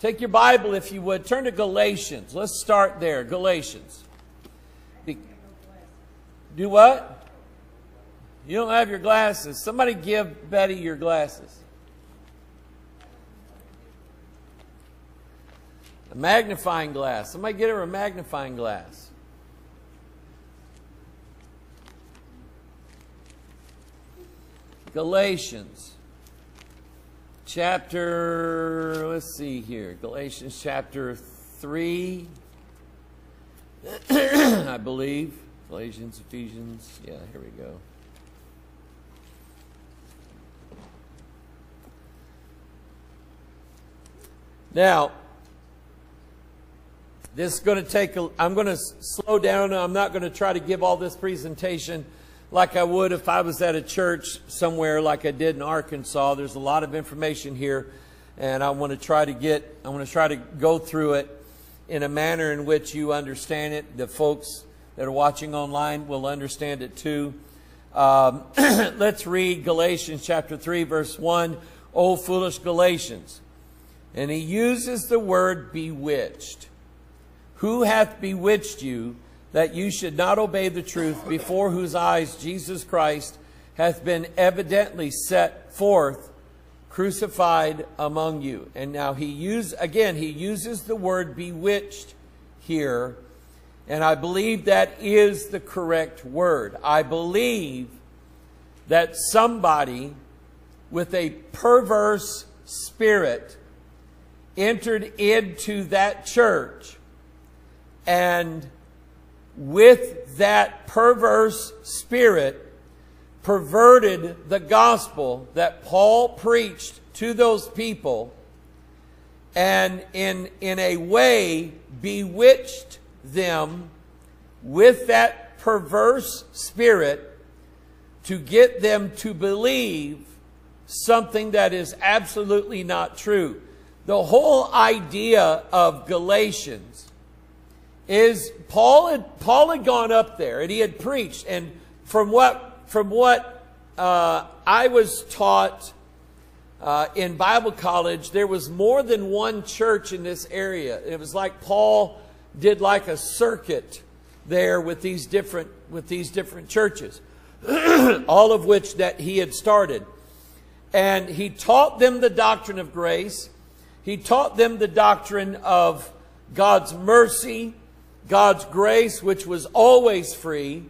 Take your Bible, if you would. Turn to Galatians. Let's start there. Galatians. Do what? You don't have your glasses. Somebody give Betty your glasses. A magnifying glass. Somebody get her a magnifying glass. Galatians chapter, let's see here, Galatians chapter 3, I believe. Galatians, Ephesians, yeah, here we go. Now, this is going to take, I'm going to slow down. I'm not going to try to give all this presentation like I would if I was at a church somewhere like I did in Arkansas. There's a lot of information here, and I want to try to go through it in a manner in which you understand it. The folks that are watching online will understand it too. Let's read Galatians chapter 3, verse 1. O foolish Galatians. And he uses the word bewitched. Who hath bewitched you, that you should not obey the truth, before whose eyes Jesus Christ hath been evidently set forth, crucified among you. And now he uses the word bewitched here, and I believe that is the correct word. I believe that somebody with a perverse spirit entered into that church, and with that perverse spirit, perverted the gospel that Paul preached to those people, and in a way bewitched them with that perverse spirit to get them to believe something that is absolutely not true. The whole idea of Galatians is Paul had gone up there and he had preached, and from what I was taught in Bible college, there was more than one church in this area. It was like Paul did like a circuit there with these different churches, all of which that he had started, and he taught them the doctrine of grace. He taught them the doctrine of God's mercy, God's grace, which was always free.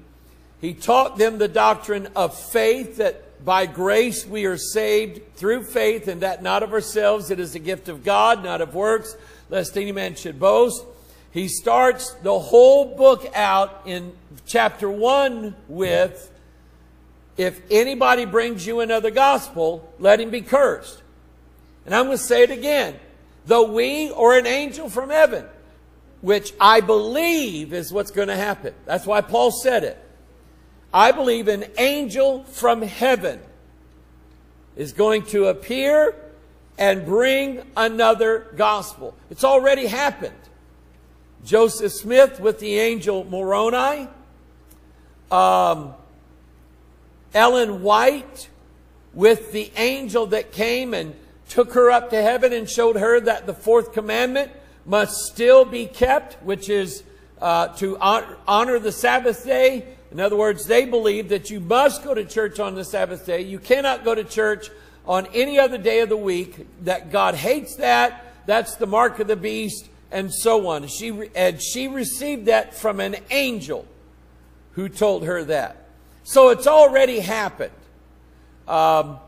He taught them the doctrine of faith, that by grace we are saved through faith, and that not of ourselves, it is a gift of God, not of works, lest any man should boast. He starts the whole book out in chapter 1 with, if anybody brings you another gospel, let him be cursed. And I'm going to say it again. Though we or an angel from heaven, which I believe is what's going to happen. That's why Paul said it. I believe an angel from heaven is going to appear and bring another gospel. It's already happened. Joseph Smith with the angel Moroni. Ellen White with the angel that came and took her up to heaven and showed her that the fourth commandment must still be kept, which is to honor the Sabbath day. In other words, they believe that you must go to church on the Sabbath day. You cannot go to church on any other day of the week, that God hates that. That's the mark of the beast, and so on. And she received that from an angel who told her that. So it's already happened. But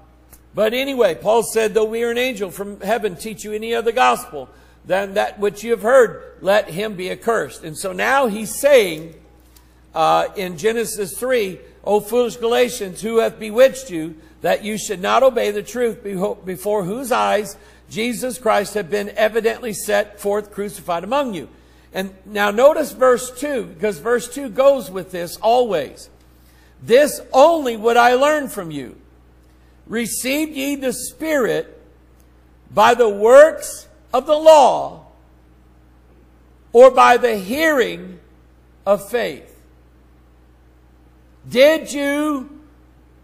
anyway, Paul said, though we are an angel from heaven teach you any other gospel than that which you have heard, let him be accursed. And so now he's saying in Genesis 3, O foolish Galatians, who hath bewitched you, that you should not obey the truth, before whose eyes Jesus Christ hath been evidently set forth, crucified among you. And now notice verse 2, because verse 2 goes with this always. This only would I learn from you. Received ye the Spirit by the works of the law, or by the hearing of faith? Did you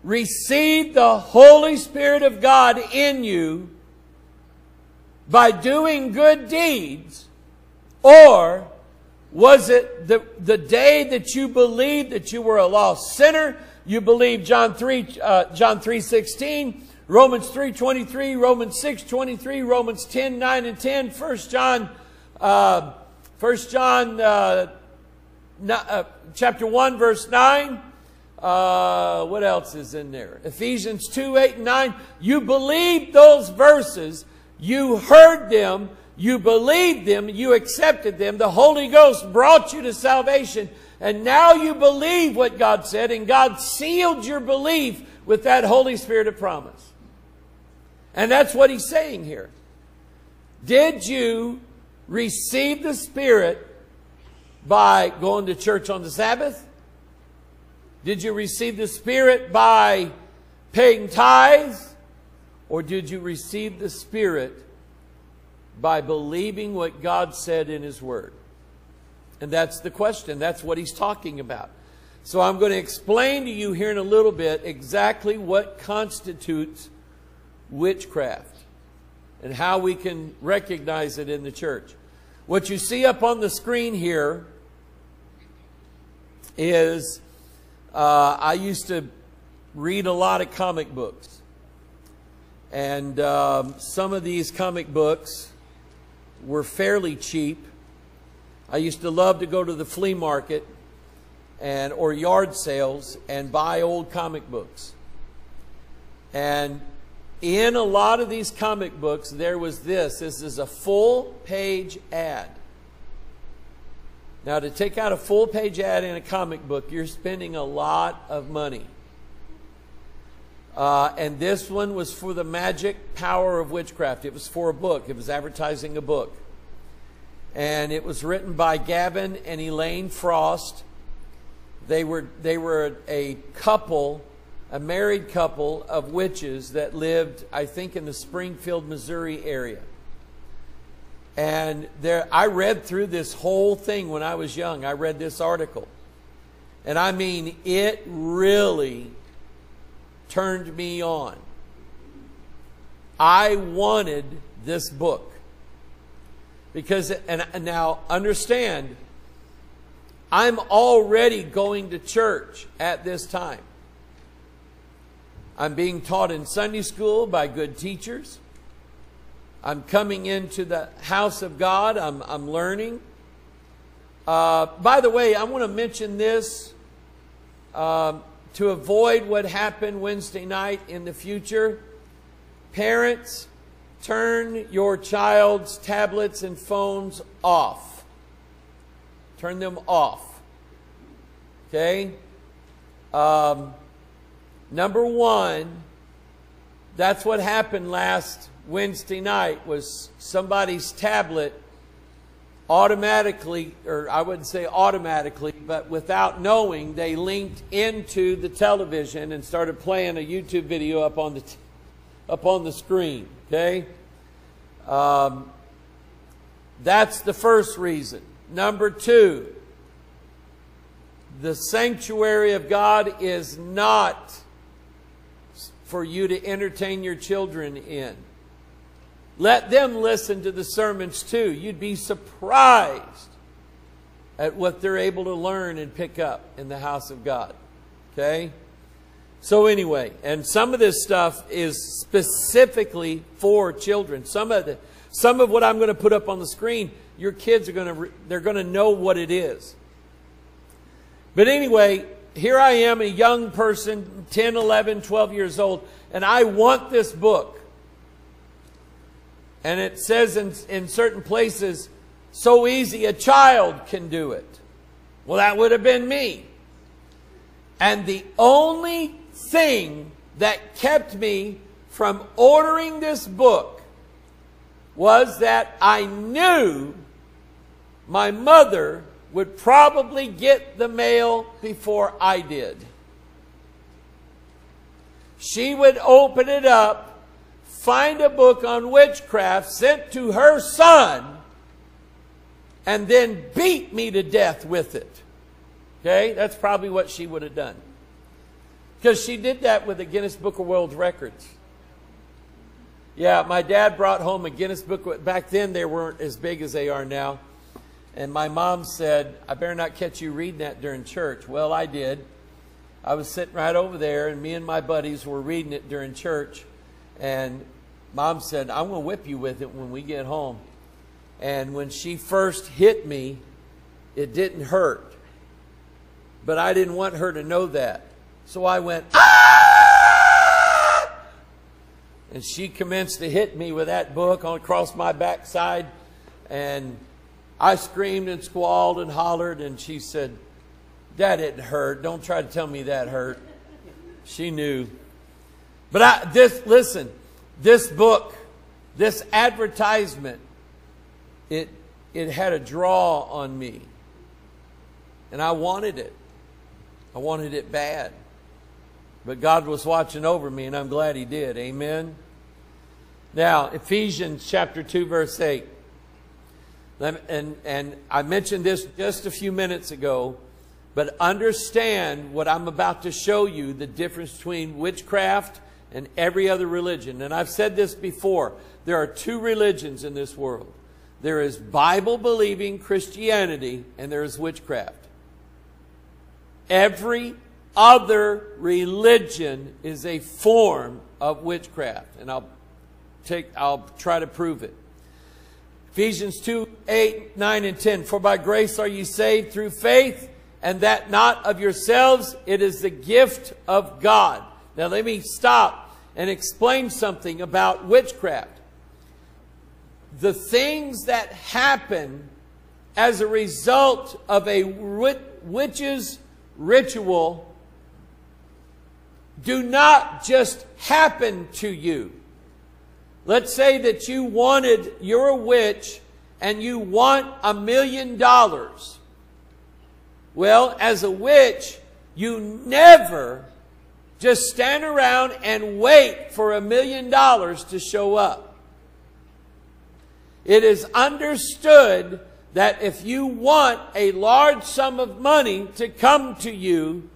receive the Holy Spirit of God in you by doing good deeds, or was it the day that you believed that you were a lost sinner? You believed John 3:16, Romans 3:23, Romans 6:23, Romans 10:9 and 10, 1 John chapter 1 verse 9. What else is in there? Ephesians 2:8 and 9. You believed those verses. You heard them. You believed them. You accepted them. The Holy Ghost brought you to salvation. And now you believe what God said, and God sealed your belief with that Holy Spirit of promise. And that's what he's saying here. Did you receive the Spirit by going to church on the Sabbath? Did you receive the Spirit by paying tithes? Or did you receive the Spirit by believing what God said in His Word? And that's the question. That's what he's talking about. So I'm going to explain to you here in a little bit exactly what constitutes witchcraft and how we can recognize it in the church. What you see up on the screen here is I used to read a lot of comic books. And some of these comic books were fairly cheap. I used to love to go to the flea market or yard sales and buy old comic books. And in a lot of these comic books, there was this. This is a full-page ad. Now, to take out a full-page ad in a comic book, you're spending a lot of money. And this one was for the magic power of witchcraft. It was for a book. It was advertising a book. And it was written by Gavin and Ellen Frost. They were a couple, a married couple of witches that lived, I think, in the Springfield, Missouri area. And I read through this whole thing when I was young. I read this article. And I mean, it really turned me on. I wanted this book. Because, and now understand, I'm already going to church at this time. I'm being taught in Sunday school by good teachers. I'm coming into the house of God. I'm learning. By the way, I want to mention this to avoid what happened Wednesday night in the future. Parents, turn your child's tablets and phones off. Turn them off. Okay? Number one, that's what happened last Wednesday night, was somebody's tablet automatically, or I wouldn't say automatically, but without knowing, they linked into the television and started playing a YouTube video up on the screen. Okay? That's the first reason. Number two, the sanctuary of God is not for you to entertain your children in. Let them listen to the sermons too. You'd be surprised at what they're able to learn and pick up in the house of God. Okay? So anyway, and some of this stuff is specifically for children. Some of what I'm going to put up on the screen, your kids are going to know what it is. But anyway, here I am, a young person, 10, 11, 12 years old, and I want this book. And it says in certain places, so easy a child can do it. Well, that would have been me. And the only thing that kept me from ordering this book was that I knew my mother would probably get the mail before I did. She would open it up, find a book on witchcraft sent to her son, and then beat me to death with it. Okay? That's probably what she would have done. Because she did that with the Guinness Book of World Records. Yeah, my dad brought home a Guinness Book. Back then, they weren't as big as they are now. And my mom said, I better not catch you reading that during church. Well, I did. I was sitting right over there, and me and my buddies were reading it during church. And Mom said, I'm going to whip you with it when we get home. And when she first hit me, it didn't hurt. But I didn't want her to know that. So I went, ah! And she commenced to hit me with that book on across my backside. And I screamed and squalled and hollered. And she said, that didn't hurt. Don't try to tell me that hurt. She knew. But listen, this book, this advertisement, it had a draw on me. And I wanted it. I wanted it bad. But God was watching over me, and I'm glad He did. Amen? Now, Ephesians chapter 2, verse 8. And I mentioned this just a few minutes ago, but understand what I'm about to show you, the difference between witchcraft and every other religion. And I've said this before. There are two religions in this world. There is Bible-believing Christianity, and there is witchcraft. Every other religion is a form of witchcraft. And I'll try to prove it. Ephesians 2, 8, 9, and 10. For by grace are ye saved through faith, and that not of yourselves. It is the gift of God. Now let me stop and explain something about witchcraft. The things that happen as a result of a witch's ritual do not just happen to you. Let's say that you wanted, you're a witch and you want $1 million. Well, as a witch, you never just stand around and wait for $1 million to show up. It is understood that if you want a large sum of money to come to you,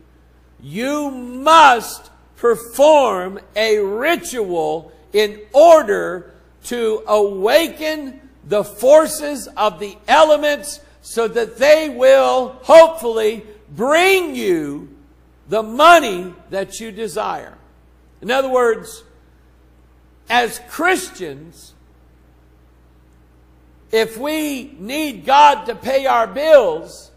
you must perform a ritual in order to awaken the forces of the elements so that they will hopefully bring you the money that you desire. In other words, as Christians, if we need God to pay our bills,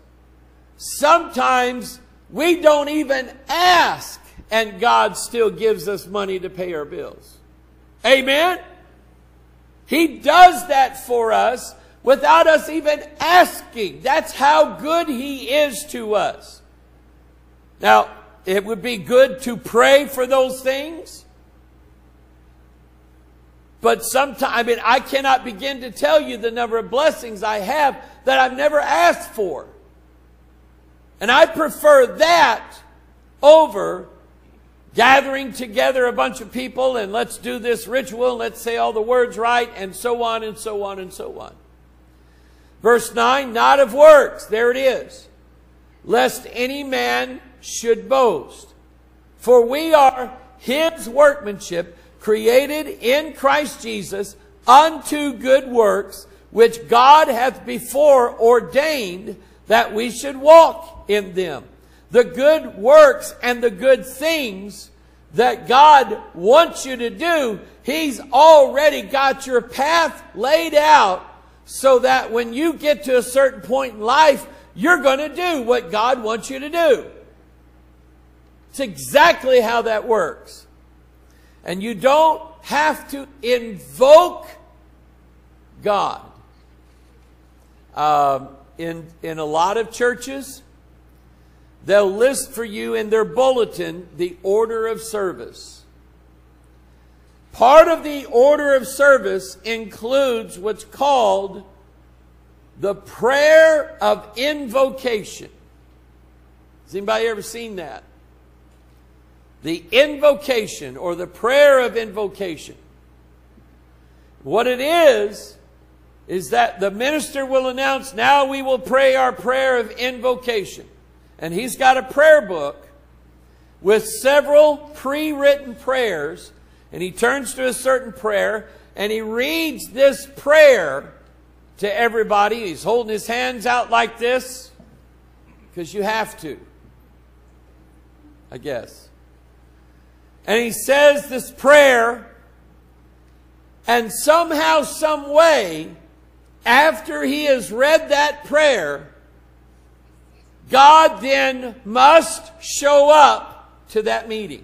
sometimes we don't even ask and God still gives us money to pay our bills. Amen? He does that for us without us even asking. That's how good He is to us. Now, it would be good to pray for those things. But sometimes, I cannot begin to tell you the number of blessings I have that I've never asked for. And I prefer that over gathering together a bunch of people and let's do this ritual, and let's say all the words right, and so on and so on and so on. Verse 9, not of works. There it is. Lest any man should boast. For we are His workmanship, created in Christ Jesus unto good works, which God hath before ordained that we should walk in them. The good works and the good things that God wants you to do, He's already got your path laid out so that when you get to a certain point in life, you're going to do what God wants you to do. It's exactly how that works. And you don't have to invoke God. In a lot of churches, they'll list for you in their bulletin the order of service. Part of the order of service includes what's called the prayer of invocation. Has anybody ever seen that? The invocation, or the prayer of invocation. What it is that the minister will announce, now we will pray our prayer of invocation. And he's got a prayer book with several pre-written prayers. and he turns to a certain prayer, and he reads this prayer to everybody. He's holding his hands out like this, because you have to, I guess. And he says this prayer, and somehow, some way, after he has read that prayer, God then must show up to that meeting.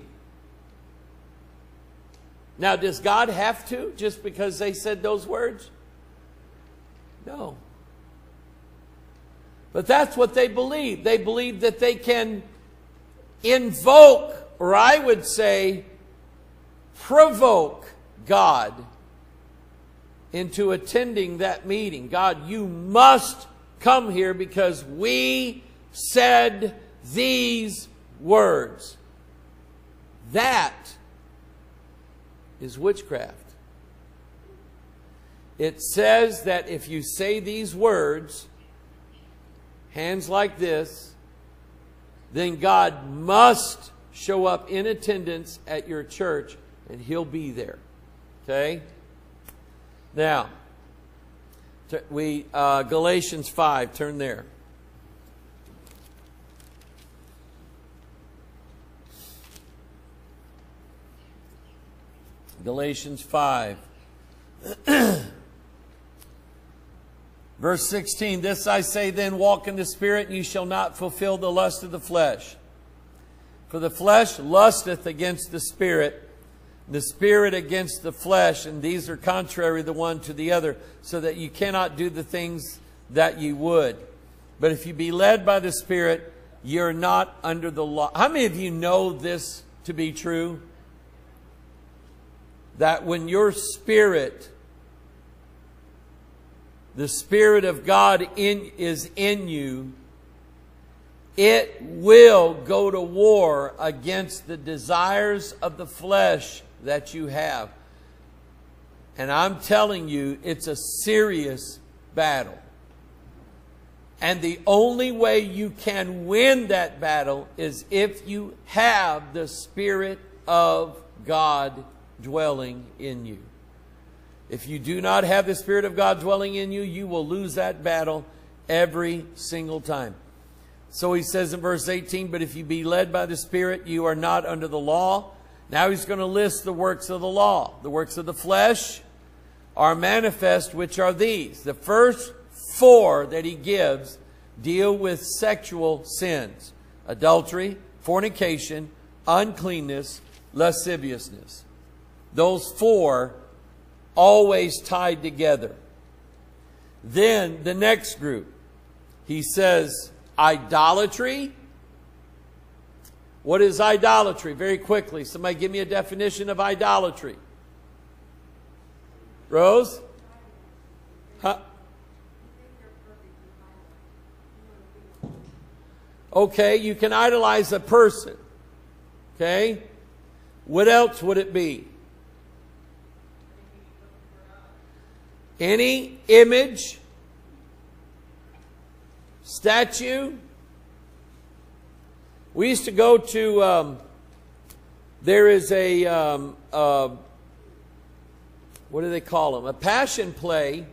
Now, does God have to just because they said those words? No. But that's what they believe. They believe that they can invoke, or I would say, provoke God into attending that meeting. God, you must come here because we said these words. That is witchcraft. It says that if you say these words, hands like this, then God must show up in attendance at your church and he'll be there. Okay? Now, Galatians 5, turn there. Galatians 5, verse 16, this I say then, walk in the Spirit, and you shall not fulfill the lust of the flesh. For the flesh lusteth against the Spirit, the Spirit against the flesh, and these are contrary the one to the other, so that you cannot do the things that you would. But if you be led by the Spirit, you're not under the law. How many of you know this to be true? That when your spirit, the Spirit of God is in you, it will go to war against the desires of the flesh that you have. And I'm telling you, it's a serious battle. And the only way you can win that battle is if you have the Spirit of God dwelling in you. If you do not have the Spirit of God dwelling in you, you will lose that battle every single time. So he says in verse 18, but if you be led by the Spirit, you are not under the law. Now he's going to list the works of the law. The works of the flesh are manifest, which are these. The first four that he gives deal with sexual sins: adultery, fornication, uncleanness, lasciviousness. Those four always tied together. Then the next group, he says idolatry. What is idolatry? Very quickly, somebody give me a definition of idolatry. Rose? Huh? Okay, you can idolize a person. Okay? What else would it be? Any image, statue. We used to go to, there is a, what do they call them? A passion play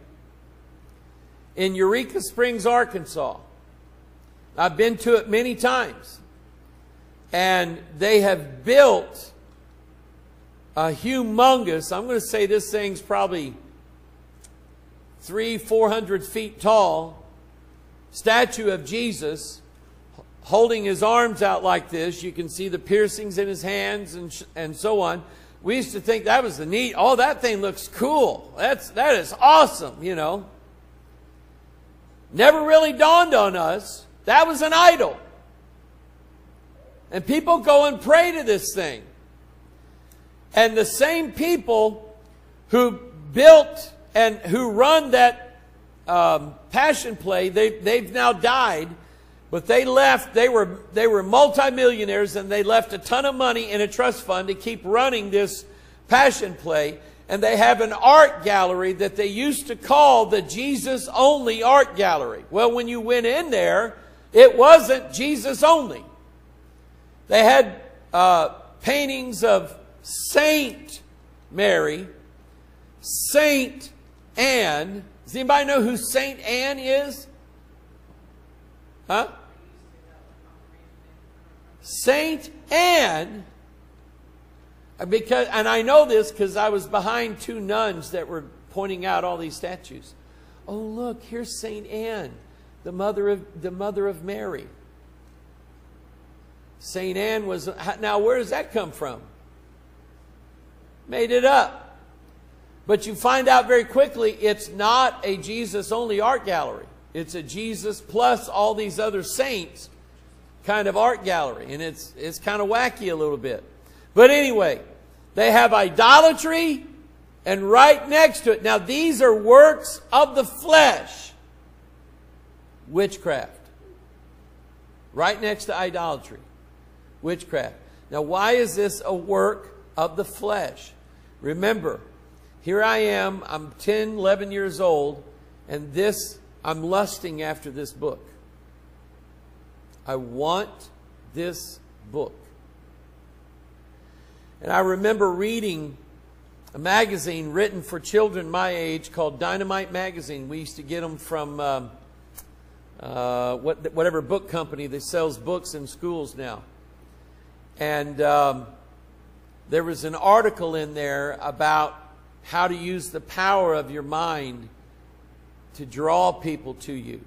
in Eureka Springs, Arkansas. I've been to it many times. And they have built a humongous, I'm going to say this thing's probably 300-400 feet tall statue of Jesus holding his arms out like this. You can see the piercings in his hands and so on. We used to think that was the neat. Oh, that thing looks cool. That is awesome, you know. Never really dawned on us that was an idol. And people go and pray to this thing. And the same people who built and who run that passion play, they've now died, but they left, they were multimillionaires, and they left a ton of money in a trust fund to keep running this passion play. And they have an art gallery that they used to call the Jesus Only Art Gallery. Well, when you went in there, it wasn't Jesus only. They had paintings of Saint Mary, Saint Anne. Does anybody know who Saint Anne is? Huh? Saint Anne, because, and I know this because I was behind two nuns that were pointing out all these statues. Oh, look, here's Saint Anne, the mother of Mary. Saint Anne was, now where does that come from? Made it up. But you find out very quickly it's not a Jesus-only art gallery. It's a Jesus plus all these other saints kind of art gallery. And it's kind of wacky a little bit. But anyway, they have idolatry, and right next to it, now these are works of the flesh. Witchcraft. Right next to idolatry. Witchcraft. Now why is this a work of the flesh? Remember, here I am, I'm 10, 11 years old, and this, I'm lusting after this book. I want this book. And I remember reading a magazine written for children my age called Dynamite Magazine. We used to get them from whatever book company that sells books in schools now. And there was an article in there about how to use the power of your mind to draw people to you.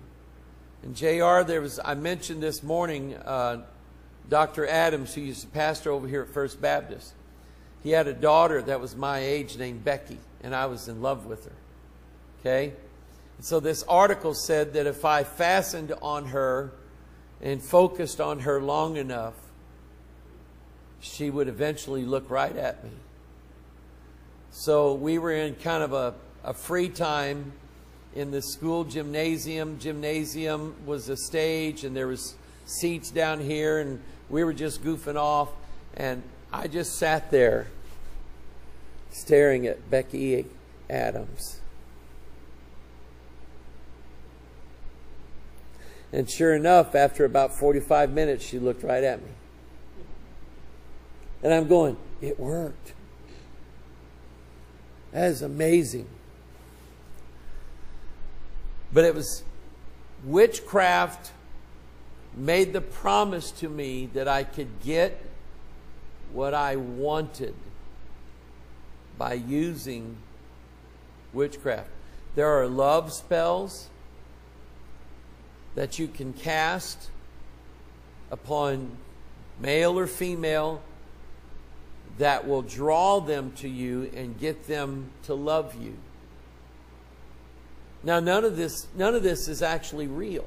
And JR, I mentioned this morning, Dr. Adams, who used to pastor over here at First Baptist. He had a daughter that was my age named Becky, and I was in love with her. Okay? And so this article said that if I fastened on her and focused on her long enough, she would eventually look right at me. So we were in kind of a free time in the school gymnasium. Gymnasium was a stage, and there was seats down here, and we were just goofing off. And I just sat there staring at Becky Adams. And sure enough, after about 45 minutes, she looked right at me. And I'm going, it worked. That is amazing. But it was witchcraft made the promise to me that I could get what I wanted by using witchcraft. There are love spells that you can cast upon male or female that will draw them to you and get them to love you. Now, none of this is actually real.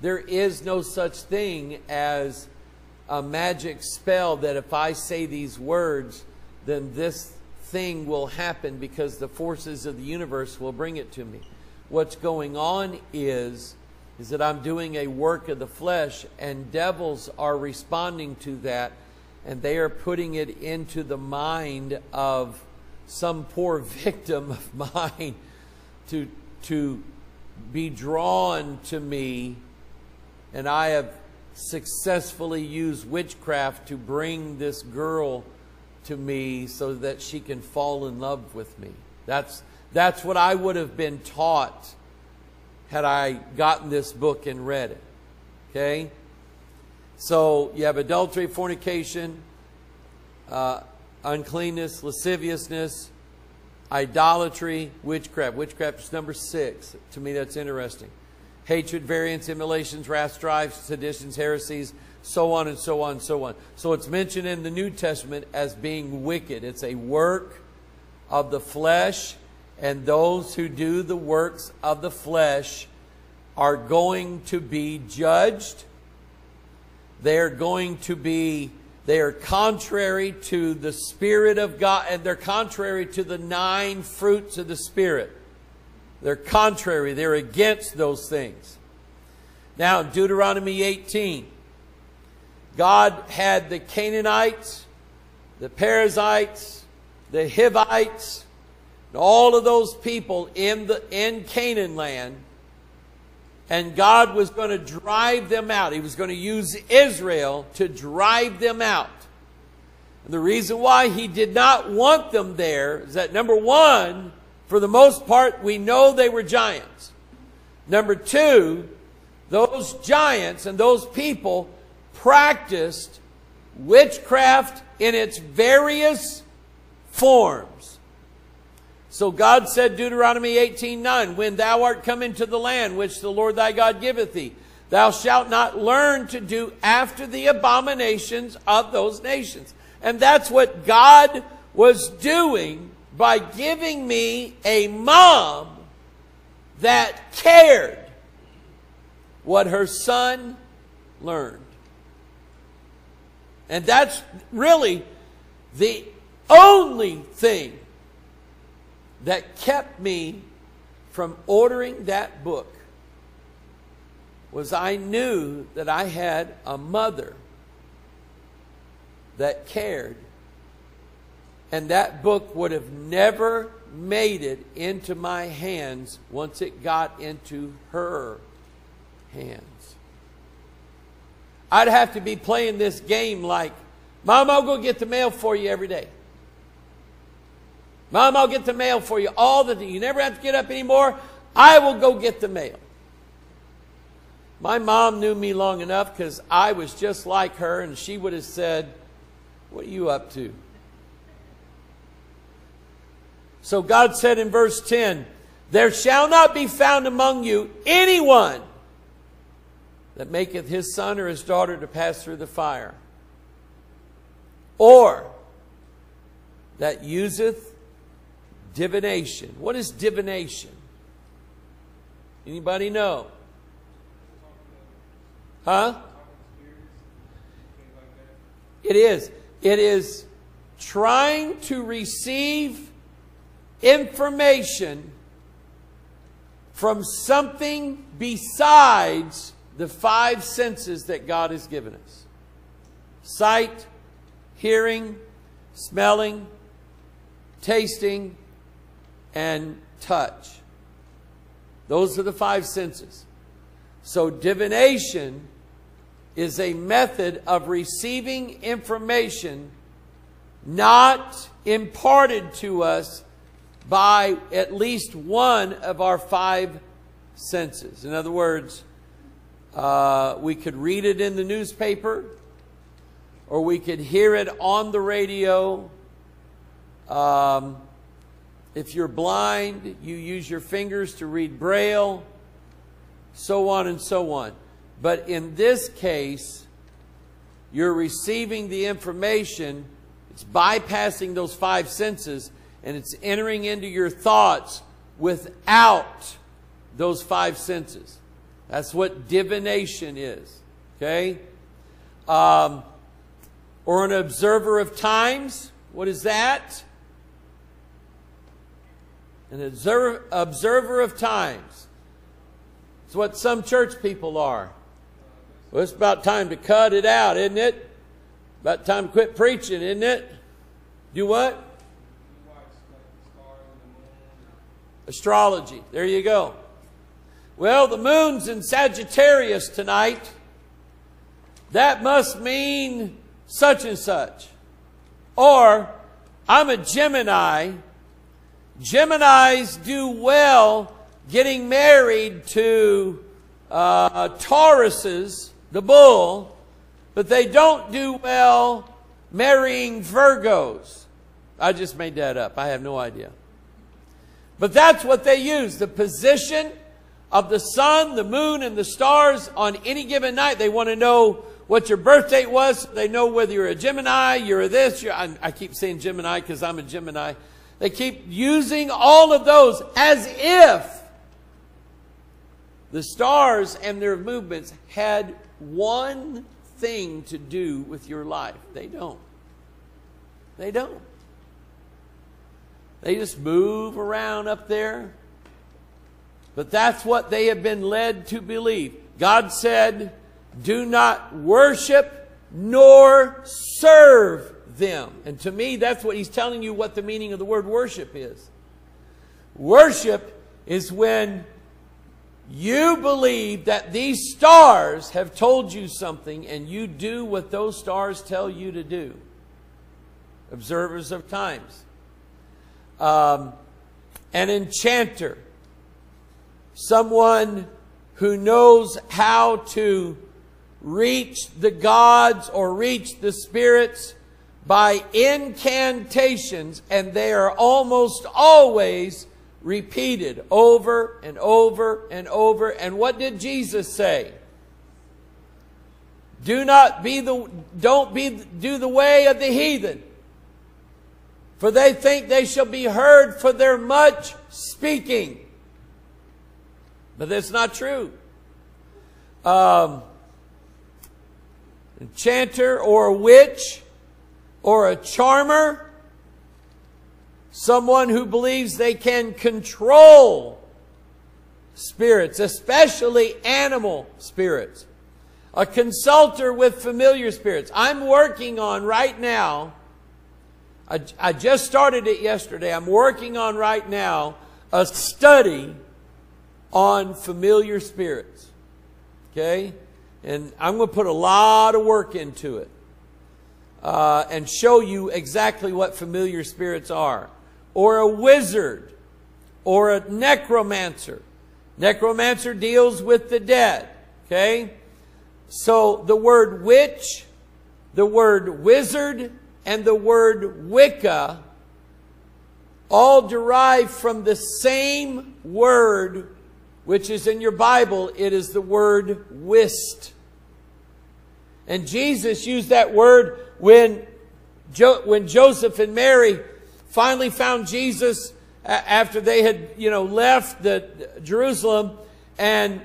There is no such thing as a magic spell that if I say these words, then this thing will happen because the forces of the universe will bring it to me. What's going on is that I'm doing a work of the flesh, and devils are responding to that, and they are putting it into the mind of some poor victim of mine to be drawn to me, and I have successfully used witchcraft to bring this girl to me so that she can fall in love with me. That's what I would have been taught had I gotten this book and read it. Okay? So you have adultery, fornication, uncleanness, lasciviousness, idolatry, witchcraft. Witchcraft is number 6. To me, that's interesting. Hatred, variance, immolations, wrath, strife, seditions, heresies, so on and so on and so on. So it's mentioned in the New Testament as being wicked. It's a work of the flesh, and those who do the works of the flesh are going to be judged. They are contrary to the Spirit of God, and they're contrary to the 9 fruits of the Spirit. They're contrary. They're against those things. Now, Deuteronomy 18. God had the Canaanites, the Perizzites, the Hivites, and all of those people in Canaan land. And God was going to drive them out. He was going to use Israel to drive them out. And the reason why he did not want them there is that, number one, for the most part, we know they were giants. Number two, those giants and those people practiced witchcraft in its various forms. So God said, Deuteronomy 18:9, when thou art come into the land which the Lord thy God giveth thee, thou shalt not learn to do after the abominations of those nations. And that's what God was doing by giving me a mom that cared what her son learned. And that's really the only thing that kept me from ordering that book, was I knew that I had a mother that cared, and that book would have never made it into my hands once it got into her hands. I'd have to be playing this game like, Mom, I'll go get the mail for you every day. Mom, I'll get the mail for you all the day. You never have to get up anymore. I will go get the mail. My mom knew me long enough, because I was just like her, and she would have said, what are you up to? So God said in verse 10, there shall not be found among you anyone that maketh his son or his daughter to pass through the fire, or that useth divination. What is divination? Anybody know? Huh? It is. It is trying to receive information from something besides the five senses that God has given us. Sight, hearing, smelling, tasting, and touch. Those are the five senses. So divination is a method of receiving information not imparted to us by at least one of our five senses. In other words, we could read it in the newspaper, or we could hear it on the radio. If you're blind, you use your fingers to read Braille, so on and so on. But in this case, you're receiving the information, it's bypassing those five senses, and it's entering into your thoughts without those five senses. That's what divination is, okay? Or an observer of times. What is that? An observer of times. It's what some church people are. Well, it's about time to cut it out, isn't it? About time to quit preaching, isn't it? Do what? Astrology. There you go. Well, the moon's in Sagittarius tonight. That must mean such and such. Or, I'm a Gemini. Geminis do well getting married to Tauruses, the bull, but they don't do well marrying Virgos. I just made that up. I have no idea. But that's what they use. The position of the sun, the moon, and the stars on any given night. They want to know what your birth date was. They know whether you're a Gemini, you're this. I keep saying Gemini because I'm a Gemini. They keep using all of those as if the stars and their movements had one thing to do with your life. They don't. They don't. They just move around up there. But that's what they have been led to believe. God said, do not worship nor serve them. And to me, that's what he's telling you what the meaning of the word worship is. Worship is when you believe that these stars have told you something and you do what those stars tell you to do. observers of times. An enchanter, someone who knows how to reach the gods or reach the spirits by incantations, and they are almost always repeated over and over and over. And what did Jesus say? Do the way of the heathen, for they think they shall be heard for their much speaking. But that's not true. Enchanter or a witch or a charmer, someone who believes they can control spirits, especially animal spirits. A consulter with familiar spirits. I'm working on right now, I just started it yesterday, I'm working on right now a study on familiar spirits. Okay? And I'm going to put a lot of work into it and show you exactly what familiar spirits are. Or a wizard or a necromancer. Necromancer deals with the dead. Okay? So the word witch, the word wizard, and the word Wicca all derive from the same word which is in your Bible. It is the word whist. And Jesus used that word when Joseph and Mary finally found Jesus after they had, left Jerusalem, and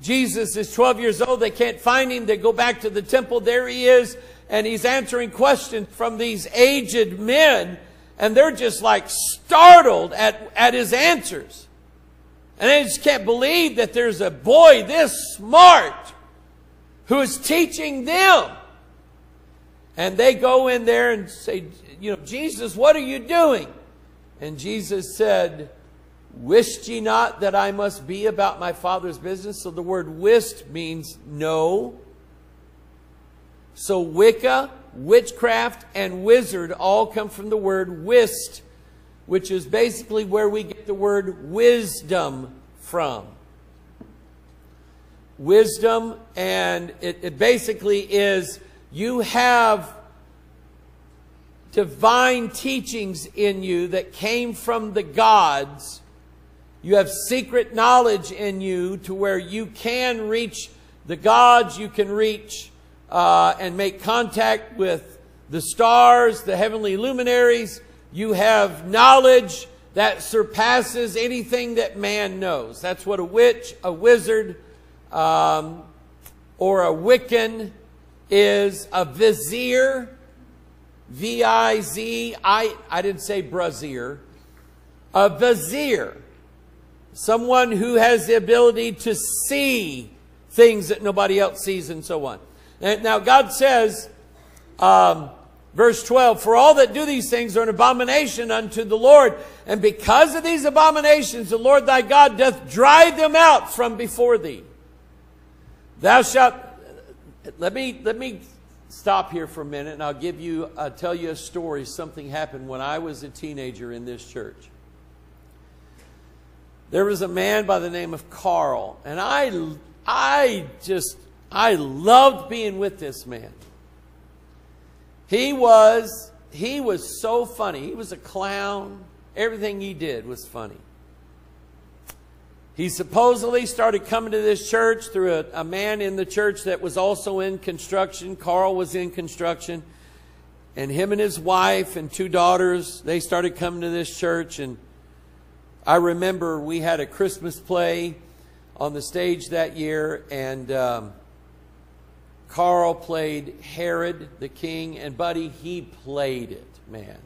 Jesus is 12 years old. They can't find him. They go back to the temple. There he is, and he's answering questions from these aged men, and they're just like startled at his answers. And they just can't believe that there's a boy this smart who is teaching them. And they go in there and say, Jesus, what are you doing? And Jesus said, wist ye not that I must be about my Father's business? So the word wist means no. So Wicca, witchcraft, and wizard all come from the word whist, which is basically where we get the word wisdom from. Wisdom, and it basically is you have divine teachings in you that came from the gods. You have secret knowledge in you to where you can reach the gods, you can reach and make contact with the stars, the heavenly luminaries. You have knowledge that surpasses anything that man knows. That's what a witch, a wizard, or a Wiccan is. A vizier, V-I-Z-I, I didn't say brazier. A vizier, someone who has the ability to see things that nobody else sees, and so on. Now God says, verse 12, for all that do these things are an abomination unto the Lord. And because of these abominations, the Lord thy God doth drive them out from before thee. Thou shalt... Let me stop here for a minute, and I'll tell you a story. Something happened when I was a teenager in this church. There was a man by the name of Carl, and I loved being with this man. He was so funny. He was a clown. Everything he did was funny. He supposedly started coming to this church through a man in the church that was also in construction. Carl was in construction. And him and his wife and two daughters, they started coming to this church. And I remember we had a Christmas play on the stage that year. And Carl played Herod the king, and buddy, he played it, man.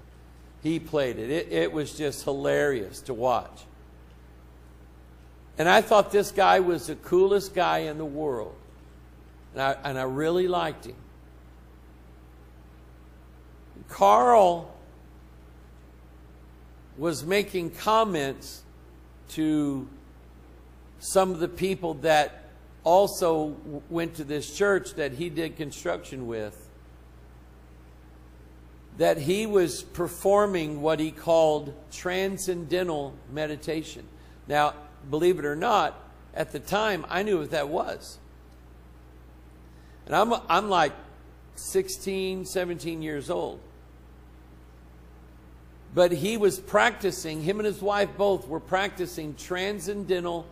He played it. It was just hilarious to watch. And I thought this guy was the coolest guy in the world. And I really liked him. Carl was making comments to some of the people that also went to this church that he did construction with. that he was performing what he called transcendental meditation. Now, believe it or not, at the time, I knew what that was. And I'm like 16, 17 years old. But he was practicing, him and his wife both were practicing transcendental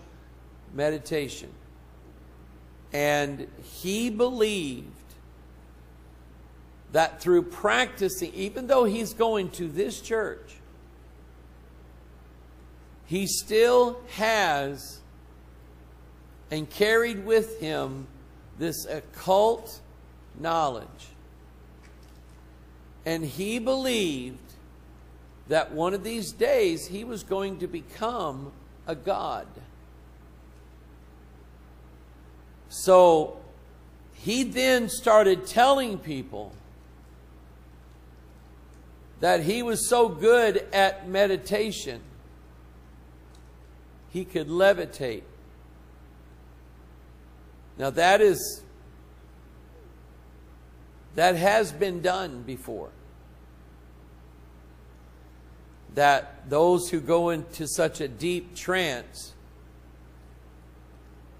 meditation. And he believed that through practicing, even though he's going to this church, he still has and carried with him this occult knowledge. And he believed that one of these days he was going to become a god. So he then started telling people that he was so good at meditation, he could levitate. Now that has been done before. That those who go into such a deep trance,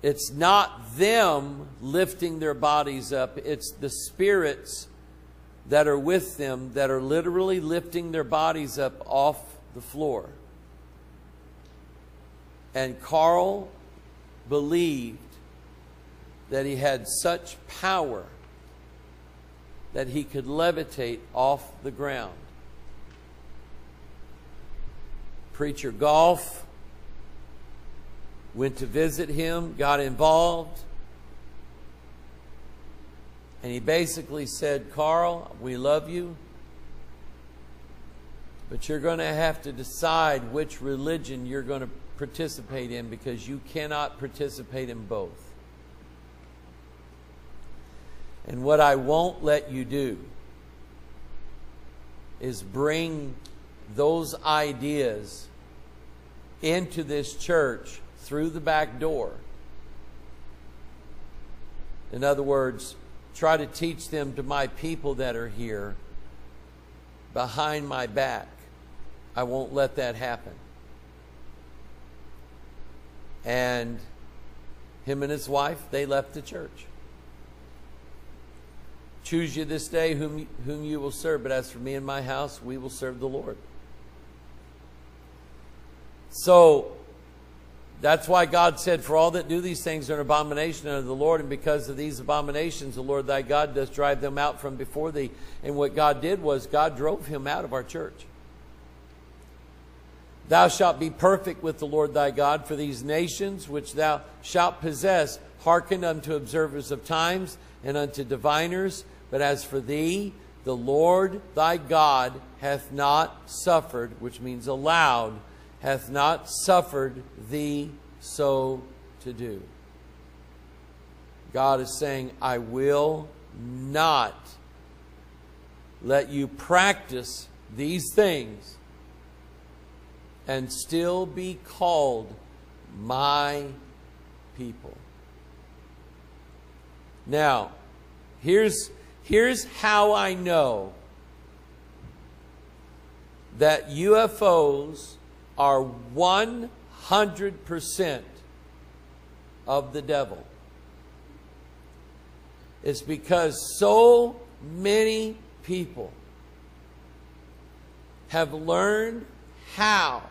it's not them lifting their bodies up, it's the spirits that are with them that are literally lifting their bodies up off the floor. And Carl believed that he had such power that he could levitate off the ground. Preacher Goff went to visit him, got involved, and he basically said, Carl, we love you, but you're going to have to decide which religion you're going to participate in, because you cannot participate in both. And what I won't let you do is bring those ideas into this church through the back door. In other words, try to teach them to my people that are here behind my back. I won't let that happen. And him and his wife, they left the church. Choose you this day whom you will serve, but as for me and my house, we will serve the Lord. So that's why God said, for all that do these things are an abomination unto the Lord, and because of these abominations, the Lord thy God does drive them out from before thee. And what God did was God drove him out of our church. Thou shalt be perfect with the Lord thy God, for these nations which thou shalt possess, hearken unto observers of times and unto diviners, but as for thee, the Lord thy God hath not suffered, which means allowed, hath not suffered thee so to do. God is saying, I will not let you practice these things and still be called my people. Now, here's how I know that UFOs are 100% of the devil. It's because so many people have learned how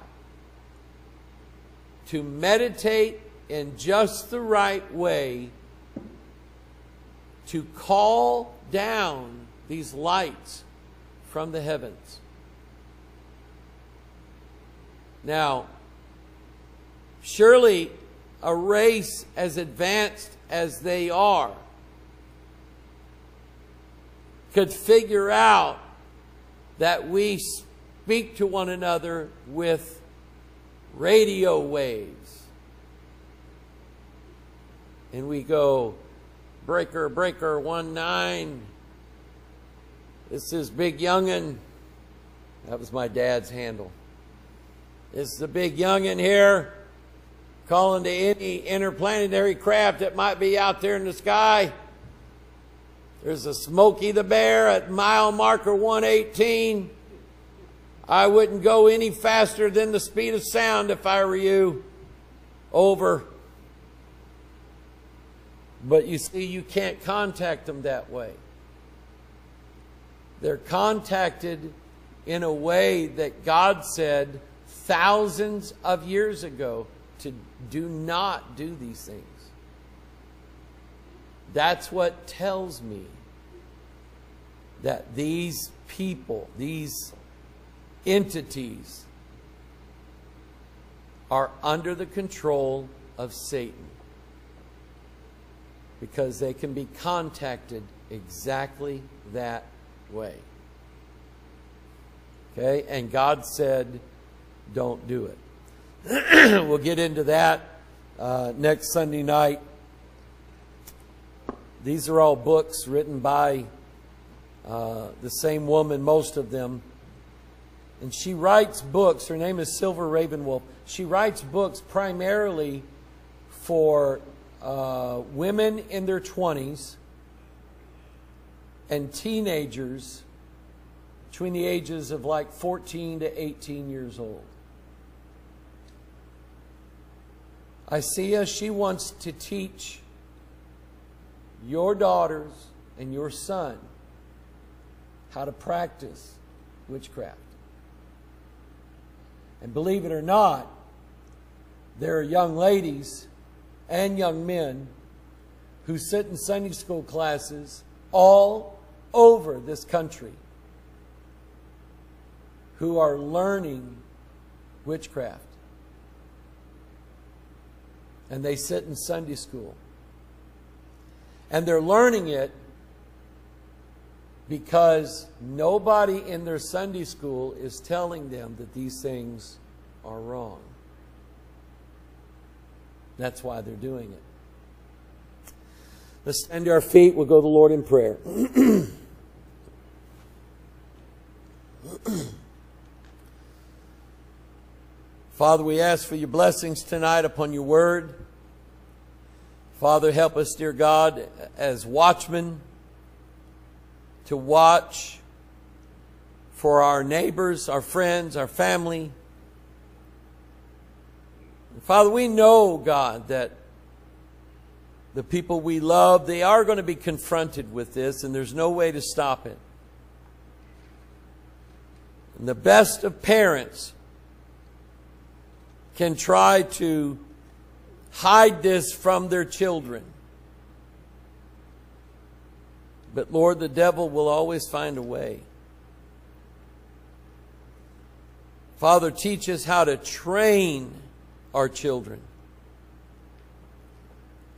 to meditate in just the right way to call down these lights from the heavens. Now, surely a race as advanced as they are could figure out that we speak to one another with radio waves. And we go, breaker, breaker, 19. This is Big Young'un. That was my dad's handle. This is the Big Young'un here, calling to any interplanetary craft that might be out there in the sky. There's a Smokey the Bear at mile marker 118. I wouldn't go any faster than the speed of sound if I were you. Over. But you see, you can't contact them that way. They're contacted in a way that God said thousands of years ago to do not do these things. That's what tells me that these people, these entities, are under the control of Satan, because they can be contacted exactly that way. Okay, and God said, don't do it. We'll get into that next Sunday night. These are all books written by the same woman, most of them. And she writes books. Her name is Silver Ravenwolf. She writes books primarily for women in their 20s and teenagers between the ages of like 14 to 18 years old. Isiah, she wants to teach your daughters and your son how to practice witchcraft. And believe it or not, there are young ladies and young men who sit in Sunday school classes all over this country who are learning witchcraft. And they sit in Sunday school. And they're learning it because nobody in their Sunday school is telling them that these things are wrong. That's why they're doing it. Let's stand to our feet. We'll go to the Lord in prayer. Father, we ask for your blessings tonight upon your word. Father, help us, dear God, as watchmen, to watch for our neighbors, our friends, our family. And Father, we know, God, that the people we love, they are going to be confronted with this, and there's no way to stop it. And the best of parents can try to hide this from their children. But Lord, the devil will always find a way. Father, teach us how to train our children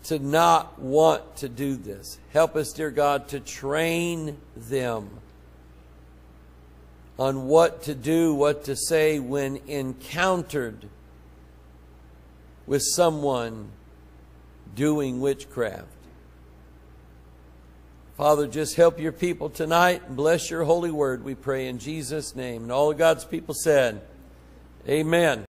to not want to do this. Help us, dear God, to train them on what to do, what to say when encountered with someone doing witchcraft. Father, just help your people tonight and bless your holy word, we pray in Jesus' name. And all of God's people said, amen.